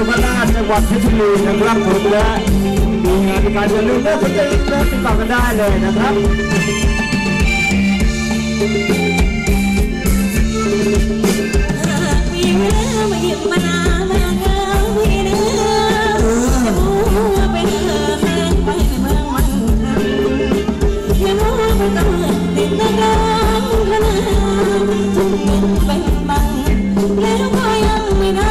อพระราชจังหวัดเพชรบุรีนะครับผมและมีงานการอย่าลืมนะครับติดต่อกันได้เลยนะครับมีเรื่องมาหยิบมานามาเงาพี่เนื้อเป็นเธอแห้งไปเมืองมันเนื้อไม่ต้องติดตะกรงขนาดจุดเป็นบังแล้วก็ยังไม่ได้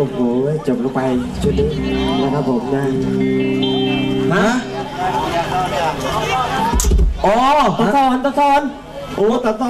โอ้โหจบลงไปชุดนี้นะครับผมนะฮะอ๋อตะซอนโอ้ตะซอน